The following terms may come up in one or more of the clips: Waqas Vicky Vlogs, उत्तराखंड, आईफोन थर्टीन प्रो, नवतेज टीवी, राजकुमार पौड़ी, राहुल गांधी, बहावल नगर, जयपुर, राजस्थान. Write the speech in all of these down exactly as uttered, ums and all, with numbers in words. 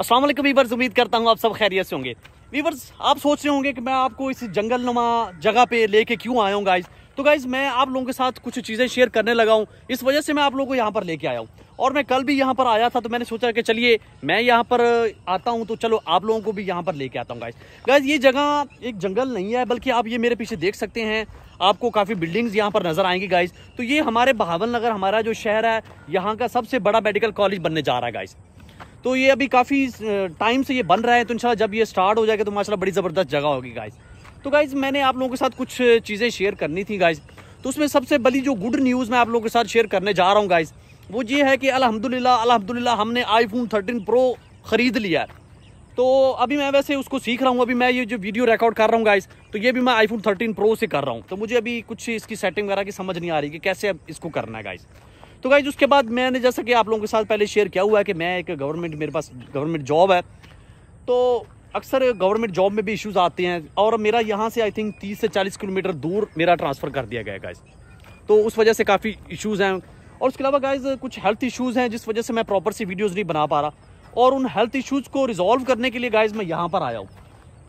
अस्सलाम वालेकुम वीवर्स, उम्मीद करता हूँ आप सब खैरियत से होंगे। वीवर्स, आप सोच रहे होंगे कि मैं आपको इस जंगल नुमा जगह पे लेके क्यों आया हूँ गाइज। तो गाइज मैं आप लोगों के साथ कुछ चीज़ें शेयर करने लगा हूँ, इस वजह से मैं आप लोगों को यहाँ पर लेके आया हूँ। और मैं कल भी यहाँ पर आया था तो मैंने सोचा कि चलिए मैं यहाँ पर आता हूँ तो चलो आप लोगों को भी यहाँ पर लेके आता हूँ गाइज। गाइज ये जगह एक जंगल नहीं है, बल्कि आप ये मेरे पीछे देख सकते हैं, आपको काफ़ी बिल्डिंग्स यहाँ पर नज़र आएंगी गाइज। तो ये हमारे बहावल नगर, हमारा जो शहर है, यहाँ का सबसे बड़ा मेडिकल कॉलेज बनने जा रहा है गाइज। तो ये अभी काफ़ी टाइम से ये बन रहा है, तो इंशाल्लाह जब ये स्टार्ट हो जाएगा तो माशाल्लाह बड़ी ज़बरदस्त जगह होगी गाइज। तो गाइज मैंने आप लोगों के साथ कुछ चीज़ें शेयर करनी थी गाइज, तो उसमें सबसे बड़ी जो गुड न्यूज़ मैं आप लोगों के साथ शेयर करने जा रहा हूँ गाइज, वो ये है कि अल्हम्दुलिल्लाह अल्हम्दुलिल्लाह हमने आईफोन थर्टीन प्रो ख़रीद लिया है। तो अभी मैं वैसे उसको सीख रहा हूँ, अभी मैं ये जो वीडियो रिकॉर्ड कर रहा हूँ गाइज, तो ये भी मैं आईफोन थर्टीन प्रो से कर रहा हूँ। तो मुझे अभी कुछ इसकी सेटिंग वगैरह की समझ नहीं आ रही कि कैसे अब इसको करना है गाइज। तो गाइज उसके बाद मैंने जैसा कि आप लोगों के साथ पहले शेयर किया हुआ है कि मैं एक गवर्नमेंट, मेरे पास गवर्नमेंट जॉब है, तो अक्सर गवर्नमेंट जॉब में भी इश्यूज़ आते हैं। और मेरा यहाँ से आई थिंक तीस से चालीस किलोमीटर दूर मेरा ट्रांसफ़र कर दिया गया है गाइज, तो उस वजह से काफ़ी इश्यूज़ हैं। और उसके अलावा गाइज कुछ हेल्थ इशूज़ हैं जिस वजह से मैं प्रॉपर सी वीडियोज़ नहीं बना पा रहा, और उन हेल्थ इशूज़ को रिजॉल्व करने के लिए गाइज मैं यहाँ पर आया हूँ।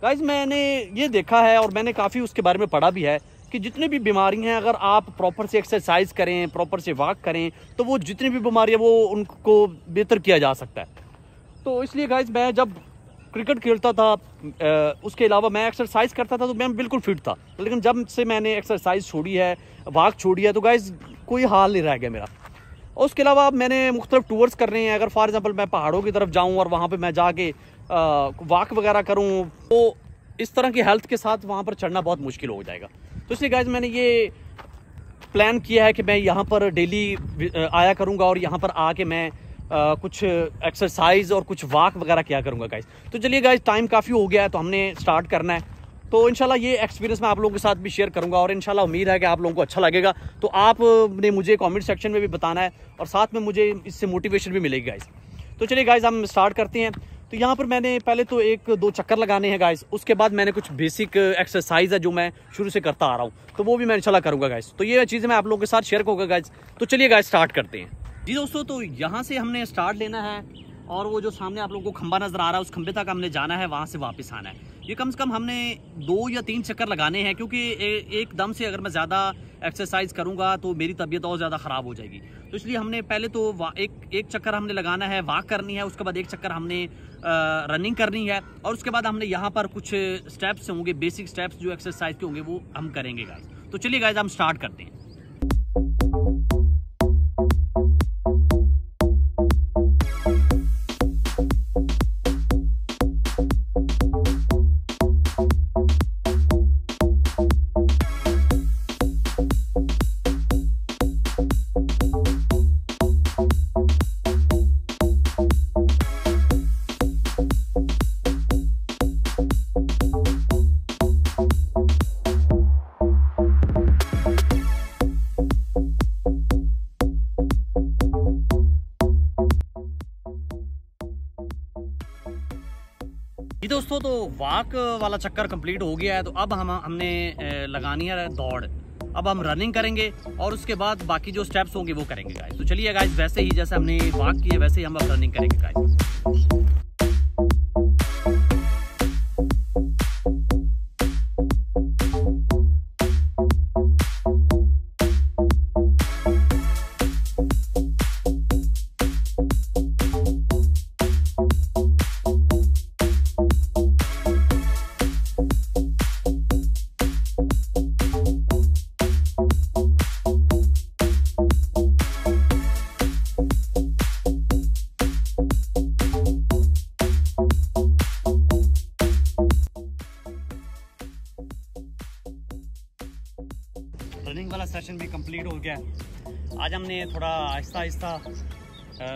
गाइज मैंने ये देखा है और मैंने काफ़ी उसके बारे में पढ़ा भी है कि जितनी भी बीमारी हैं, अगर आप प्रॉपर से एक्सरसाइज करें, प्रॉपर से वॉक करें, तो वो जितनी भी बीमारियां वो उनको बेहतर किया जा सकता है। तो इसलिए गाइज मैं जब क्रिकेट खेलता था, उसके अलावा मैं एक्सरसाइज करता था, तो मैं बिल्कुल फिट था। लेकिन जब से मैंने एक्सरसाइज छोड़ी है, वॉक छोड़ी है, तो गाइज कोई हाल नहीं रह गया मेरा। और उसके अलावा मैंने मुख्तलिफ टूर्स कर रहे हैं, अगर फॉर एग्ज़ाम्पल मैं पहाड़ों की तरफ जाऊँ और वहाँ पर मैं जाके वॉक वगैरह करूँ, तो इस तरह की हेल्थ के साथ वहाँ पर चढ़ना बहुत मुश्किल हो जाएगा। तो इसलिए गाइज मैंने ये प्लान किया है कि मैं यहाँ पर डेली आया करूँगा और यहाँ पर आके मैं आ, कुछ एक्सरसाइज और कुछ वॉक वगैरह किया करूँगा गाइज। तो चलिए गाइज टाइम काफ़ी हो गया है, तो हमने स्टार्ट करना है। तो इंशाल्लाह ये एक्सपीरियंस मैं आप लोगों के साथ भी शेयर करूँगा और इंशाल्लाह उम्मीद है कि आप लोगों को अच्छा लगेगा। तो आपने मुझे कॉमेंट सेक्शन में भी बताना है और साथ में मुझे इससे मोटिवेशन भी मिलेगी गाइज। तो चलिए गाइज हम स्टार्ट करते हैं। तो यहाँ पर मैंने पहले तो एक दो चक्कर लगाने हैं गाइस, उसके बाद मैंने कुछ बेसिक एक्सरसाइज है जो मैं शुरू से करता आ रहा हूँ, तो वो भी मैं इंशाल्लाह करूँगा गाइस। तो ये चीज़ें मैं आप लोगों के साथ शेयर करूँगा गाइस। तो चलिए गाइस स्टार्ट करते हैं जी दोस्तों। तो यहाँ से हमने स्टार्ट लेना है और वो जो सामने आप लोगों को खंबा नज़र आ रहा है, उस खंबे तक हमने जाना है, वहाँ से वापस आना है। ये कम से कम हमने दो या तीन चक्कर लगाने हैं, क्योंकि एकदम से अगर मैं ज़्यादा एक्सरसाइज करूँगा तो मेरी तबीयत और ज़्यादा ख़राब हो जाएगी। तो इसलिए हमने पहले तो एक एक चक्कर हमने लगाना है, वॉक करनी है, उसके बाद एक चक्कर हमने रनिंग करनी है, और उसके बाद हमने यहाँ पर कुछ स्टेप्स होंगे, बेसिक स्टेप्स जो एक्सरसाइज के होंगे वो हम करेंगे गाइज। तो चलिए गाइज हम स्टार्ट करते हैं। दोस्तों तो वॉक वाला चक्कर कंप्लीट हो गया है, तो अब हम हमने लगानी है दौड़। अब हम रनिंग करेंगे और उसके बाद बाकी जो स्टेप्स होंगे वो करेंगे गाइस। तो चलिए गाइस वैसे ही जैसे हमने वॉक किया वैसे ही हम अब रनिंग करेंगे गाइस। रनिंग वाला सेशन भी कंप्लीट हो गया। आज हमने थोड़ा आहिस्ता आहिस्ता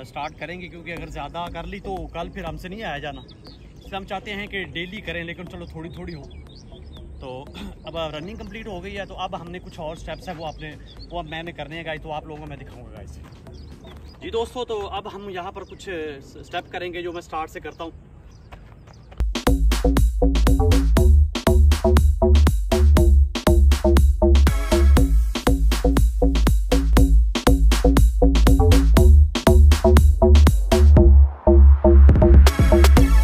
स्टार्ट करेंगे, क्योंकि अगर ज़्यादा कर ली तो कल फिर हमसे नहीं आया जाना, इसलिए हम चाहते हैं कि डेली करें, लेकिन चलो थोड़ी थोड़ी हो। तो अब रनिंग कंप्लीट हो गई है, तो अब हमने कुछ और स्टेप्स हैं वो आपने वो अब मैंने करने हैं गाइस, तो आप लोगों को मैं दिखाऊँगा गाइस। जी दोस्तों तो अब हम यहाँ पर कुछ स्टेप करेंगे जो मैं स्टार्ट से करता हूँ। Thank you.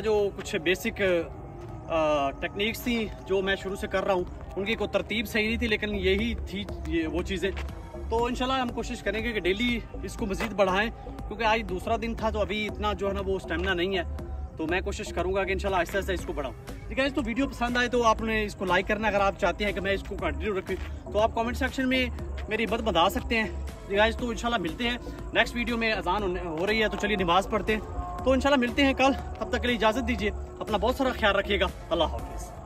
वगैरह जो कुछ बेसिक टेक्निक्स थी जो मैं शुरू से कर रहा हूँ, उनकी कोई तरतीब सही नहीं थी, लेकिन यही थी ये वो चीज़ें। तो इंशाल्लाह हम कोशिश करेंगे कि डेली इसको मज़ीद बढ़ाएं, क्योंकि आज दूसरा दिन था तो अभी इतना जो है ना वो स्टेमिना नहीं है, तो मैं कोशिश करूँगा कि इंशाल्लाह आहिस्ता आहिस्ता इसको बढ़ाऊँ। ठीक है, तो वीडियो पसंद आए तो आपने इसको लाइक करना, अगर आप चाहते हैं कि मैं इसको कंटिन्यू रखूँ तो आप कॉमेंट सेक्शन में मेरी मदद बता सकते हैं। गाइस तो इंशाल्लाह मिलते हैं नेक्स्ट वीडियो में। अजान हो रही है तो चलिए नमाज़ पढ़ते हैं, तो इंशाल्लाह मिलते हैं कल। तब तक के लिए इजाज़त दीजिए, अपना बहुत सारा ख्याल रखिएगा। अल्लाह हाफिज़।